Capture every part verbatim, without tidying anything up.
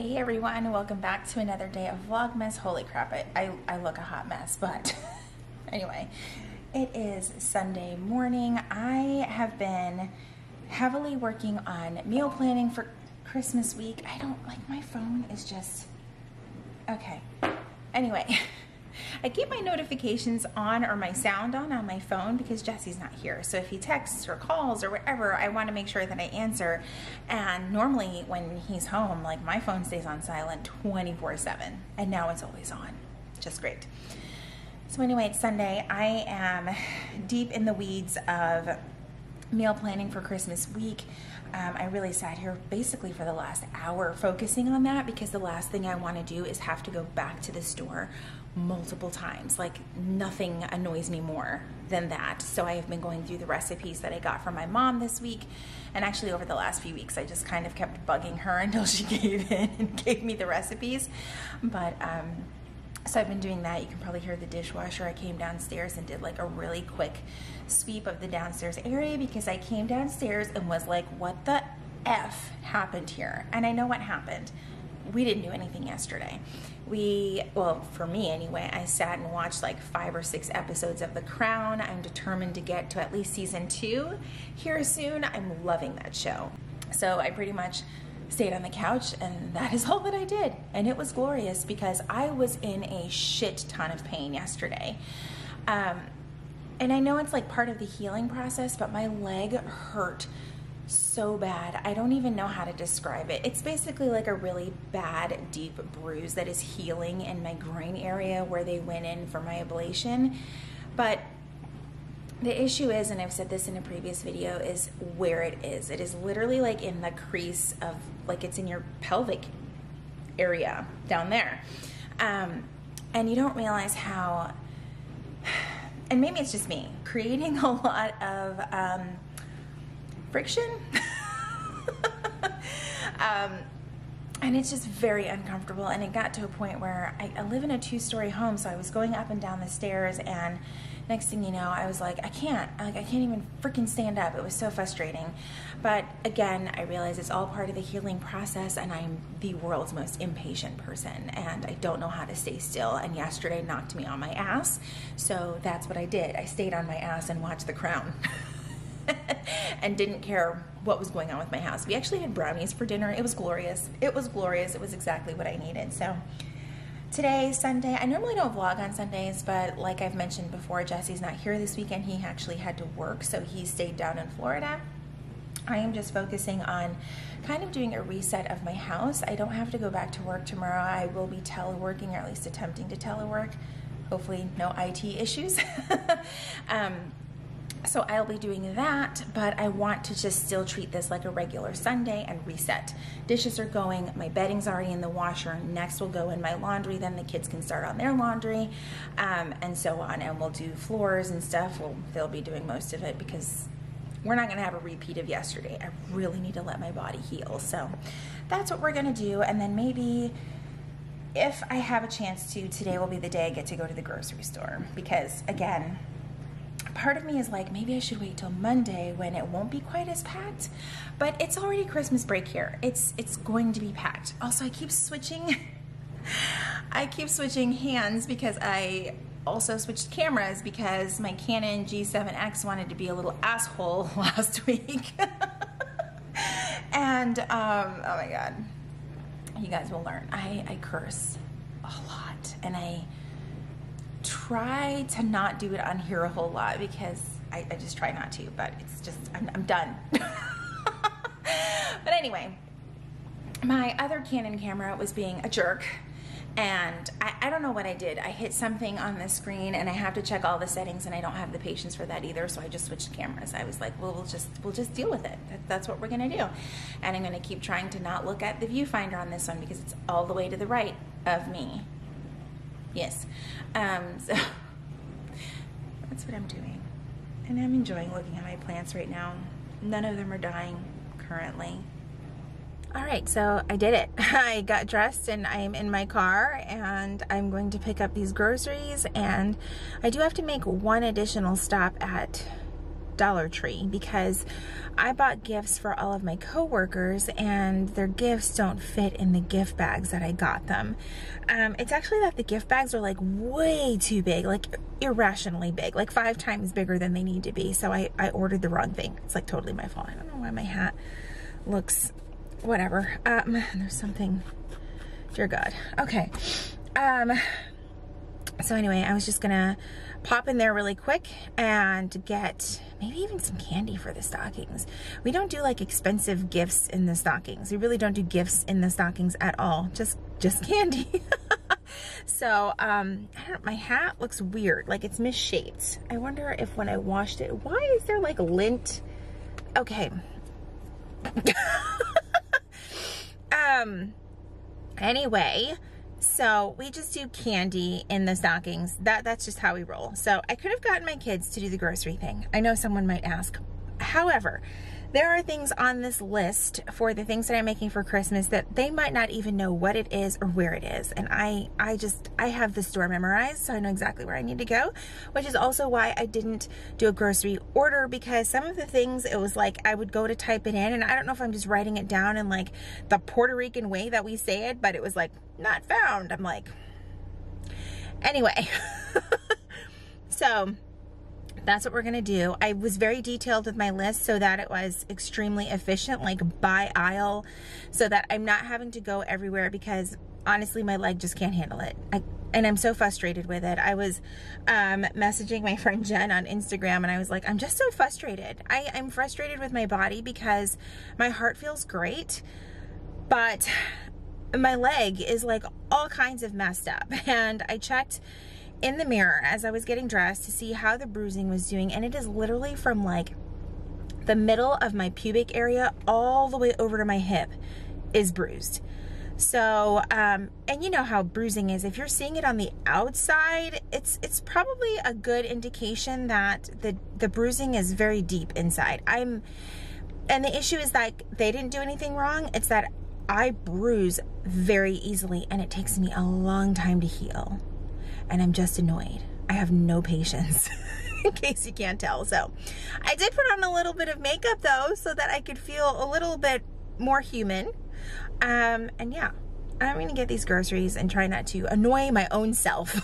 Hey everyone, welcome back to another day of Vlogmas. Holy crap, I, I, I look a hot mess, but anyway, it is Sunday morning. I have been heavily working on meal planning for Christmas week. I don't, like my phone is just, okay. Anyway, I keep my notifications on or my sound on on my phone because Jesse's not here. So if he texts or calls or whatever, I want to make sure that I answer. And normally when he's home, like my phone stays on silent twenty-four seven, and now it's always on. Just great. So anyway, it's Sunday. I am deep in the weeds of meal planning for Christmas week. Um, I really sat here basically for the last hour focusing on that because the last thing I want to do is have to go back to the store multiple times. Like nothing annoys me more than that. So I have been going through the recipes that I got from my mom this week. And actually over the last few weeks, I just kind of kept bugging her until she gave in and gave me the recipes. But um, so I've been doing that. You can probably hear the dishwasher. I came downstairs and did like a really quick sweep of the downstairs area because I came downstairs and was like, what the F happened here? And I know what happened. We didn't do anything yesterday. We, well, for me anyway, I sat and watched like five or six episodes of The Crown. I'm determined to get to at least season two here soon. I'm loving that show. So I pretty much stayed on the couch and that is all that I did. And it was glorious because I was in a shit ton of pain yesterday. Um, and I know it's like part of the healing process, but my leg hurt so bad. I don't even know how to describe it. It's basically like a really bad, deep bruise that is healing in my groin area where they went in for my ablation. But the issue is, and I've said this in a previous video, is where it is. It is literally like in the crease of, like it's in your pelvic area down there. Um, and you don't realize how, and maybe it's just me, creating a lot of um, friction. um, And it's just very uncomfortable. And it got to a point where I, I live in a two-story home, so I was going up and down the stairs, and next thing you know, I was like, I can't, like I can't even freaking stand up. It was so frustrating. But again, I realize it's all part of the healing process, and I'm the world's most impatient person, and I don't know how to stay still. And yesterday knocked me on my ass, so that's what I did. I stayed on my ass and watched The Crown. And didn't care what was going on with my house. We actually had brownies for dinner. It was glorious. It was glorious. It was exactly what I needed. So today, Sunday, I normally don't vlog on Sundays, but like I've mentioned before, Jesse's not here this weekend. He actually had to work, so he stayed down in Florida. I am just focusing on kind of doing a reset of my house. I don't have to go back to work tomorrow. I will be teleworking, or at least attempting to telework. Hopefully no I T issues. um, So I'll be doing that, but I want to just still treat this like a regular Sunday and reset. Dishes are going, my bedding's already in the washer, next will go in my laundry, then the kids can start on their laundry, um, and so on. And we'll do floors and stuff. Well, they'll be doing most of it because we're not gonna have a repeat of yesterday. I really need to let my body heal. So that's what we're gonna do, and then maybe if I have a chance to, today will be the day I get to go to the grocery store because again, part of me is like, maybe I should wait till Monday when it won't be quite as packed, but it's already Christmas break here. It's it's going to be packed. Also, I keep switching, I keep switching hands because I also switched cameras because my Canon G seven X wanted to be a little asshole last week. And, um, oh my God, you guys will learn. I, I curse a lot, and I try to not do it on here a whole lot because I, I just try not to, but it's just, I'm, I'm done. But anyway, my other Canon camera was being a jerk, and I, I don't know what I did. I hit something on the screen, and I have to check all the settings, and I don't have the patience for that either, so I just switched cameras. I was like, well, we'll just, we'll just deal with it. That, that's what we're gonna do. And I'm gonna keep trying to not look at the viewfinder on this one because it's all the way to the right of me. Yes, um, so that's what I'm doing. And I'm enjoying looking at my plants right now. None of them are dying currently. All right, so I did it. I got dressed and I'm in my car and I'm going to pick up these groceries, and I do have to make one additional stop at Dollar Tree because I bought gifts for all of my coworkers and their gifts don't fit in the gift bags that I got them. Um, it's actually that the gift bags are like way too big, like irrationally big, like five times bigger than they need to be. So I, I ordered the wrong thing. It's like totally my fault. I don't know why my hat looks whatever. Um, there's something, dear God. Okay. Um, so anyway, I was just gonna pop in there really quick and get maybe even some candy for the stockings. We don't do like expensive gifts in the stockings. We really don't do gifts in the stockings at all. Just, just candy. So, um, I don't, my hat looks weird. Like it's misshaped. I wonder if when I washed it, why is there like lint? Okay. um, anyway, so we just do candy in the stockings. That that's just how we roll. So I could have gotten my kids to do the grocery thing. I know someone might ask. However, there are things on this list for the things that I'm making for Christmas that they might not even know what it is or where it is. And I, I just, I have the store memorized, so I know exactly where I need to go, which is also why I didn't do a grocery order, because some of the things, it was like, I would go to type it in, and I don't know if I'm just writing it down in like the Puerto Rican way that we say it, but it was like, not found. I'm like, anyway. So that's what we're gonna do. I was very detailed with my list so that it was extremely efficient, like by aisle, so that I'm not having to go everywhere, because honestly my leg just can't handle it. I, and I'm so frustrated with it. I was um, messaging my friend Jen on Instagram and I was like, I'm just so frustrated. I, I'm frustrated with my body because my heart feels great, but my leg is like all kinds of messed up. And I checked in the mirror as I was getting dressed to see how the bruising was doing, and it is literally from like the middle of my pubic area all the way over to my hip is bruised. So um, and you know how bruising is. If you're seeing it on the outside, it's it's probably a good indication that the the bruising is very deep inside. I'm and the issue is that they didn't do anything wrong. It's that I bruise very easily and it takes me a long time to heal. And I'm just annoyed. I have no patience, in case you can't tell. So I did put on a little bit of makeup though, so that I could feel a little bit more human. Um, and yeah, I'm gonna get these groceries and try not to annoy my own self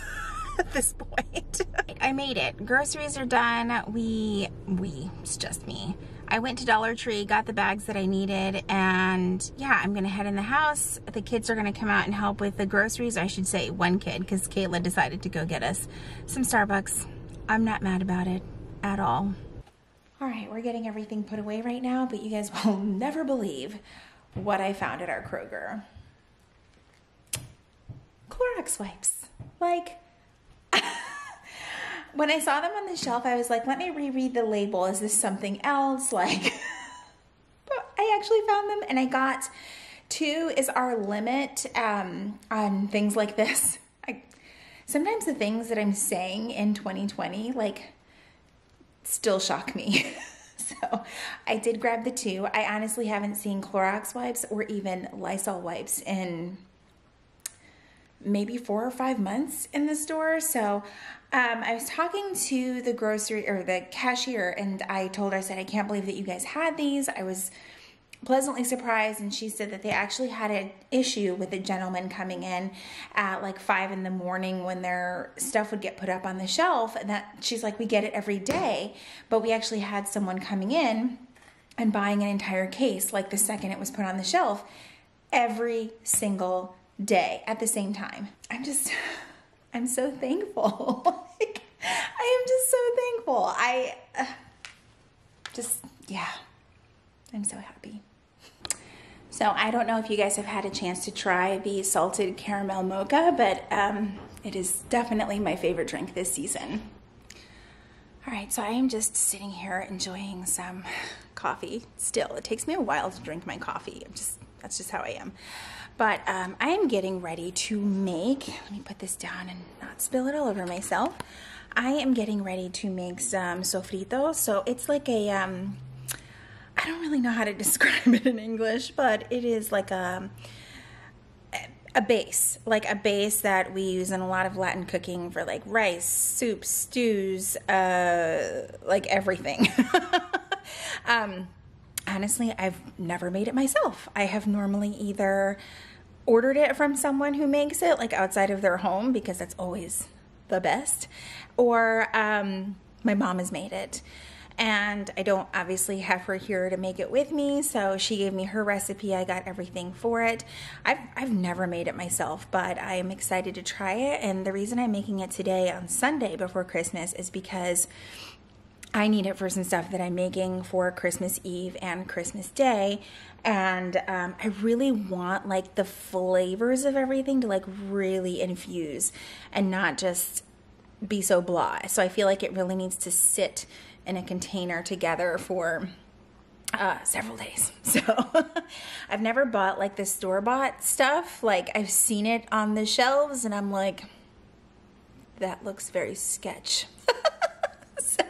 at this point. I made it. Groceries are done. We, we, it's just me. I went to Dollar Tree, got the bags that I needed, and yeah, I'm gonna head in the house. The kids are gonna come out and help with the groceries. I should say one kid, because Kayla decided to go get us some Starbucks. I'm not mad about it at all. All right, we're getting everything put away right now, but you guys will never believe what I found at our Kroger. Clorox wipes. Like, when I saw them on the shelf, I was like, let me reread the label. Is this something else? Like, but I actually found them, and I got two is our limit um, on things like this. I, sometimes the things that I'm saying in twenty twenty, like, still shock me. So I did grab the two. I honestly haven't seen Clorox wipes or even Lysol wipes in maybe four or five months in the store. So um, I was talking to the grocery or the cashier, and I told her, I said, I can't believe that you guys had these. I was pleasantly surprised. And she said that they actually had an issue with a gentleman coming in at like five in the morning when their stuff would get put up on the shelf. And that she's like, we get it every day, but we actually had someone coming in and buying an entire case, like the second it was put on the shelf, every single day at the same time. I'm just, I'm so thankful. Like, I am just so thankful. I uh, just, yeah, I'm so happy. So I don't know if you guys have had a chance to try the salted caramel mocha, but um, it is definitely my favorite drink this season. All right, so I am just sitting here enjoying some coffee still. It takes me a while to drink my coffee. I'm just, that's just how I am. But um, I am getting ready to make, let me put this down and not spill it all over myself. I am getting ready to make some sofrito. So it's like a, um, I don't really know how to describe it in English, but it is like a, a base, like a base that we use in a lot of Latin cooking for like rice, soups, stews, uh, like everything. um, honestly, I've never made it myself. I have normally either ordered it from someone who makes it like outside of their home, because that's always the best, or um, my mom has made it. And I don't obviously have her here to make it with me, so she gave me her recipe. I got everything for it. I've, I've never made it myself, but I am excited to try it. And the reason I'm making it today on Sunday before Christmas is because I need it for some stuff that I'm making for Christmas Eve and Christmas Day. And um, I really want like the flavors of everything to like really infuse and not just be so blah. So I feel like it really needs to sit in a container together for uh, several days. So I've never bought like the store-bought stuff. Like I've seen it on the shelves and I'm like, that looks very sketch. So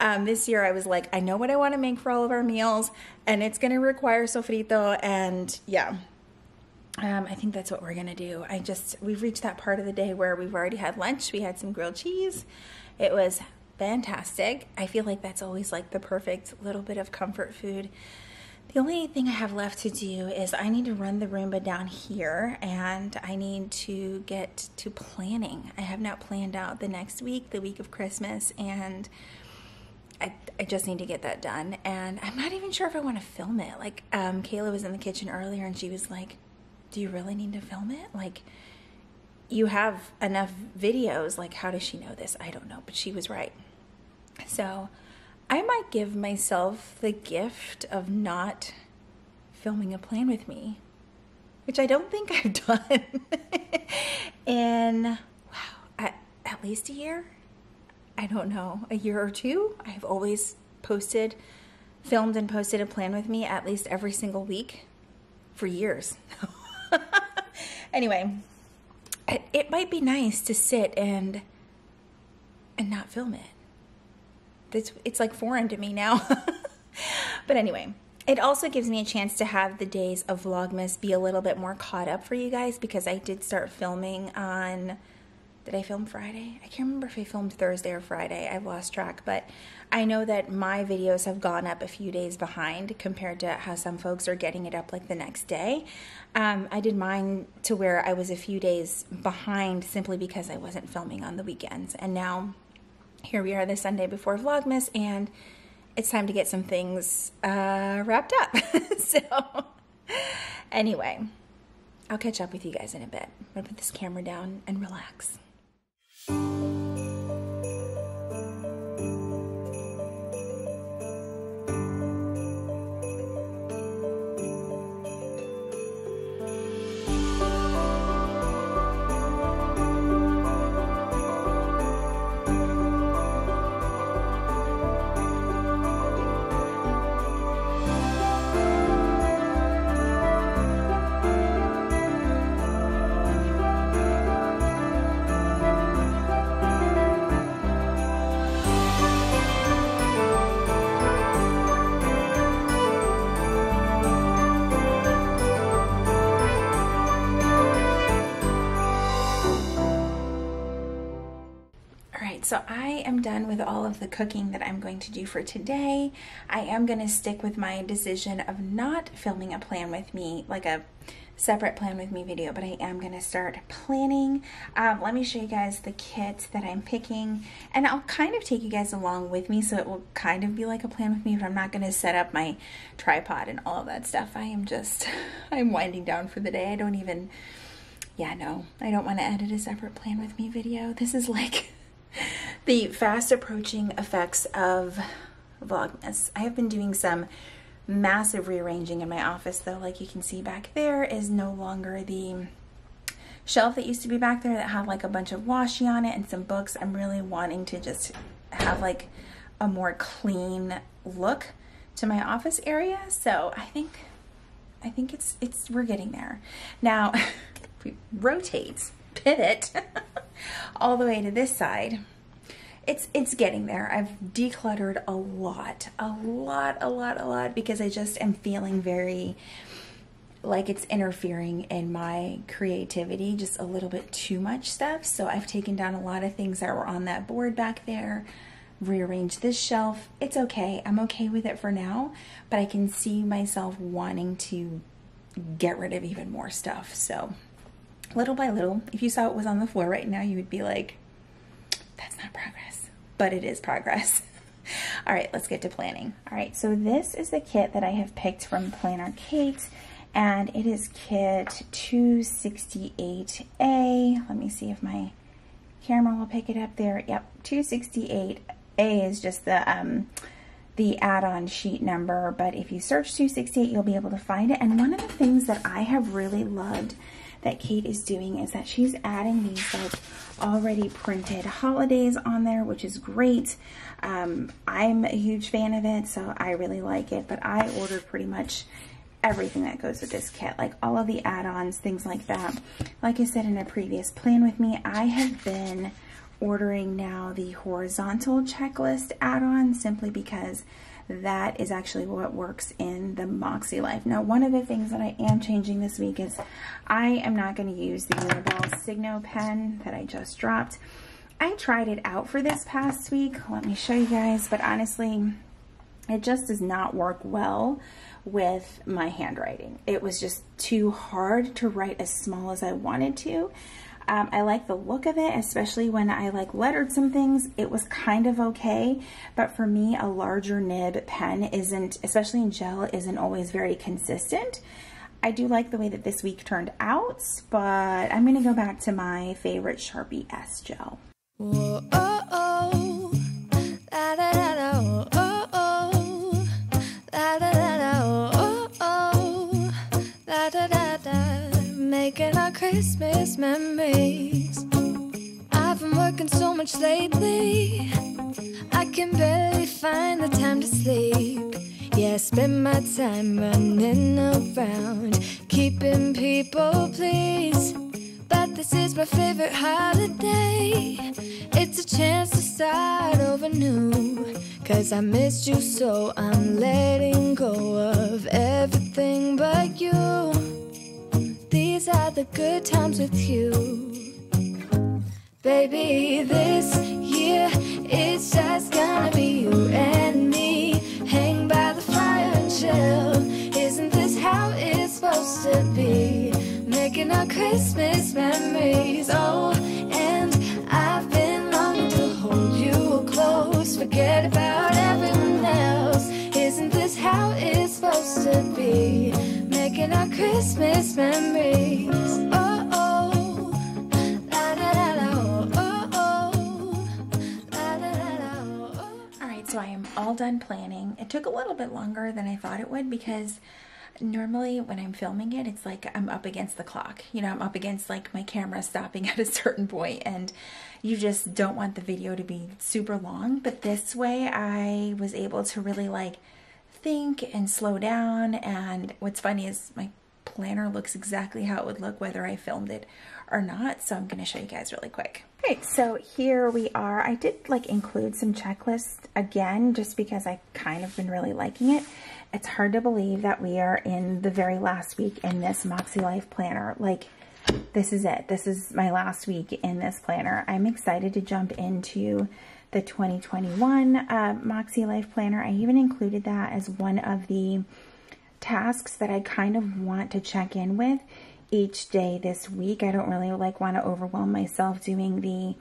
um, this year I was like, I know what I want to make for all of our meals, and it's gonna require sofrito, and yeah. Um, I think that's what we're gonna do. I just, we've reached that part of the day where we've already had lunch. We had some grilled cheese. It was fantastic. I feel like that's always like the perfect little bit of comfort food. The only thing I have left to do is I need to run the Roomba down here, and I need to get to planning. I have not planned out the next week, the week of Christmas, and I, I just need to get that done. And I'm not even sure if I want to film it. Like um, Kayla was in the kitchen earlier and she was like, do you really need to film it? Like, you have enough videos. Like, how does she know this? I don't know, but she was right. So I might give myself the gift of not filming a plan with me, which I don't think I've done in, wow, at, at least a year. I don't know, a year or two. I've always posted, filmed and posted a plan with me at least every single week for years. Anyway, it, it might be nice to sit and and not film it. It's, it's like foreign to me now. But anyway, it also gives me a chance to have the days of Vlogmas be a little bit more caught up for you guys, because I did start filming on, did I film Friday? I can't remember if I filmed Thursday or Friday. I've lost track, but I know that my videos have gone up a few days behind compared to how some folks are getting it up like the next day. Um, I did mine to where I was a few days behind simply because I wasn't filming on the weekends, and now here we are this Sunday before Vlogmas, and it's time to get some things uh, wrapped up. So anyway, I'll catch up with you guys in a bit. I'm gonna put this camera down and relax. So I am done with all of the cooking that I'm going to do for today. I am going to stick with my decision of not filming a plan with me, like a separate plan with me video, but I am going to start planning. Um, let me show you guys the kit that I'm picking, and I'll kind of take you guys along with me, so it will kind of be like a plan with me, but I'm not going to set up my tripod and all of that stuff. I am just, I'm winding down for the day. I don't even, yeah, no, I don't want to edit a separate plan with me video. This is like the fast approaching effects of Vlogmas. I have been doing some massive rearranging in my office though. Like you can see back there is no longer the shelf that used to be back there that had like a bunch of washi on it and some books. I'm really wanting to just have like a more clean look to my office area. So I think, I think it's, it's, we're getting there. Now if we rotate, pivot, all the way to this side, it's it's getting there. I've decluttered a lot, a lot, a lot, a lot, because I just am feeling very like it's interfering in my creativity just a little bit too much stuff. So I've taken down a lot of things that were on that board back there, rearranged this shelf. It's okay. I'm okay with it for now, but I can see myself wanting to get rid of even more stuff. So little by little, if you saw what was on the floor right now, you would be like, that's not progress, but it is progress. All right, let's get to planning. All right, so this is the kit that I have picked from Planner Kate, and it is kit two sixty-eight A. Let me see if my camera will pick it up there. Yep, two sixty-eight A is just the um, the add-on sheet number, but if you search two sixty-eight, you'll be able to find it. And one of the things that I have really loved that Kate is doing is that she's adding these like already printed holidays on there, which is great. Um, I'm a huge fan of it, so I really like it, but I ordered pretty much everything that goes with this kit, like all of the add-ons, things like that. Like I said in a previous plan with me, I have been ordering now the horizontal checklist add-on simply because that is actually what works in the Moxie Life. Now, one of the things that I am changing this week is I am not going to use the Uniball Signo pen that I just dropped. I tried it out for this past week. Let me show you guys, but honestly, it just does not work well with my handwriting. It was just too hard to write as small as I wanted to. Um, I like the look of it, especially when I like lettered some things. It was kind of okay, but for me, a larger nib pen isn't, especially in gel, isn't always very consistent. I do like the way that this week turned out, but I'm gonna go back to my favorite Sharpie S gel. Whoa, oh, oh. Da, da, da, da, oh, oh. Da, da, da, da, oh, oh. Da, da, da, da. Making our Christmas memories. I've been working so much lately, I can barely find the time to sleep. Yeah, I spend my time running around, keeping people pleased. But this is my favorite holiday. It's a chance to start over new. Cause I missed you, so I'm letting go of everything but you. These are the good times with you. Baby, this year, it's just gonna be you and me. Hang by the fire and chill. Isn't this how it's supposed to be? Making our Christmas memories, oh. And I've been longing to hold you close. Forget about everyone else. Isn't this how it's supposed to be? Making our Christmas memories. Oh, oh. La, da, da, da, oh, oh, oh. La, da, da, da, oh, oh. All right, so I am all done planning. It took a little bit longer than I thought it would because normally when I'm filming it, it's like I'm up against the clock. You know, I'm up against like my camera stopping at a certain point, and you just don't want the video to be super long. But this way I was able to really like think and slow down. And what's funny is my planner looks exactly how it would look whether I filmed it or not, so I'm going to show you guys really quick. All right, so here we are. I did like include some checklists again just because I kind of been really liking it. It's hard to believe that we are in the very last week in this Moxie Life planner. Like, this is it. This is my last week in this planner. I'm excited to jump into the twenty twenty-one uh, Moxie Life Planner. I even included that as one of the tasks that I kind of want to check in with each day this week. I don't really like want to overwhelm myself doing the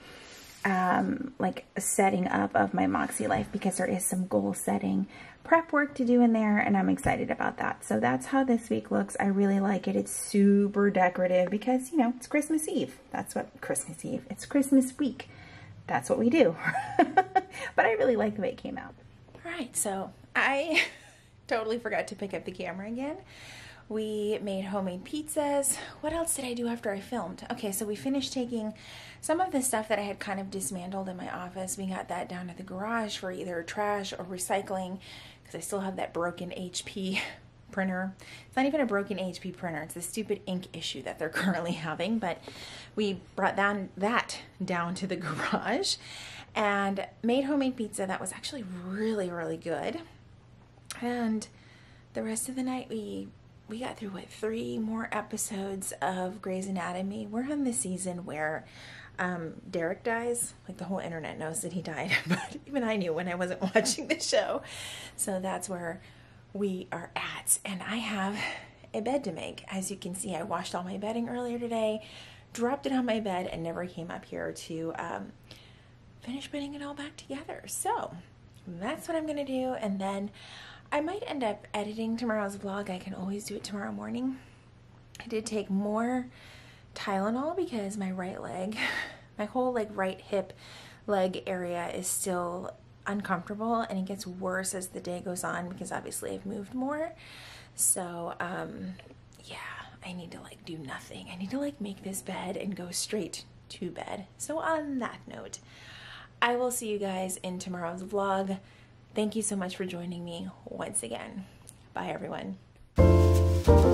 um, like setting up of my Moxie Life because there is some goal setting prep work to do in there, and I'm excited about that. So that's how this week looks. I really like it. It's super decorative because, you know, it's Christmas Eve. That's what Christmas Eve, it's Christmas week. That's what we do. But I really like the way it came out. All right, so I totally forgot to pick up the camera again. We made homemade pizzas. What else did I do after I filmed? Okay, so we finished taking some of the stuff that I had kind of dismantled in my office. We got that down to the garage for either trash or recycling because I still have that broken H P printer. It's not even a broken H P printer. It's the stupid ink issue that they're currently having, but we brought down that down to the garage and made homemade pizza. That was actually really, really good. And the rest of the night we we got through, what, three more episodes of Grey's Anatomy. We're on the season where um, Derek dies. Like, the whole internet knows that he died, but even I knew when I wasn't watching the show. So that's where we are at. And I have a bed to make. As you can see, I washed all my bedding earlier today, dropped it on my bed, and never came up here to um, finish putting it all back together. So that's what I'm going to do, and then I might end up editing tomorrow's vlog. I can always do it tomorrow morning. I did take more Tylenol because my right leg, my whole like right hip leg area is still uncomfortable, and it gets worse as the day goes on because obviously I've moved more. So um, yeah, I need to like do nothing. I need to like make this bed and go straight to bed. So on that note, I will see you guys in tomorrow's vlog. Thank you so much for joining me once again. Bye, everyone.